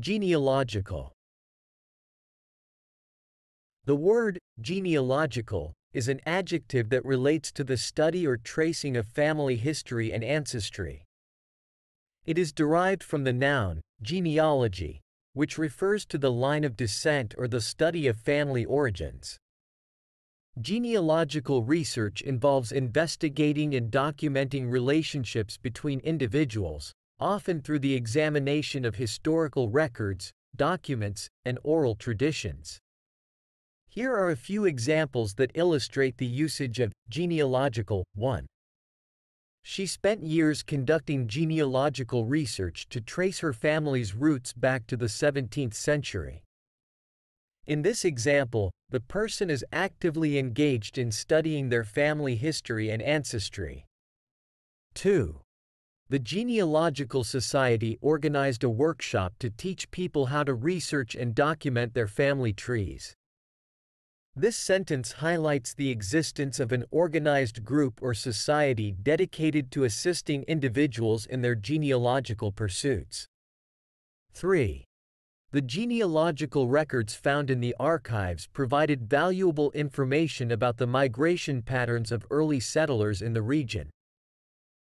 Genealogical. The word, genealogical, is an adjective that relates to the study or tracing of family history and ancestry. It is derived from the noun, genealogy, which refers to the line of descent or the study of family origins. Genealogical research involves investigating and documenting relationships between individuals, often through the examination of historical records, documents, and oral traditions. Here are a few examples that illustrate the usage of genealogical. 1. She spent years conducting genealogical research to trace her family's roots back to the 17th century. In this example, the person is actively engaged in studying their family history and ancestry. 2. The Genealogical Society organized a workshop to teach people how to research and document their family trees. This sentence highlights the existence of an organized group or society dedicated to assisting individuals in their genealogical pursuits. 3. The genealogical records found in the archives provided valuable information about the migration patterns of early settlers in the region.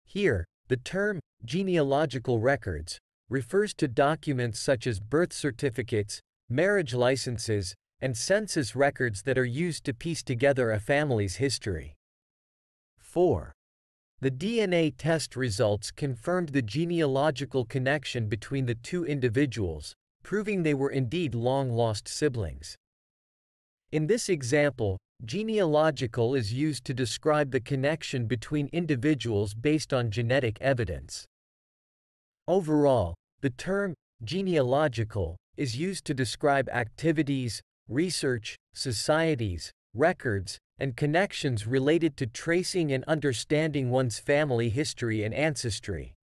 Here, the term, genealogical records, refers to documents such as birth certificates, marriage licenses, and census records that are used to piece together a family's history. 4. The DNA test results confirmed the genealogical connection between the two individuals, proving they were indeed long-lost siblings. In this example, genealogical is used to describe the connection between individuals based on genetic evidence. Overall, the term, genealogical, is used to describe activities, research, societies, records, and connections related to tracing and understanding one's family history and ancestry.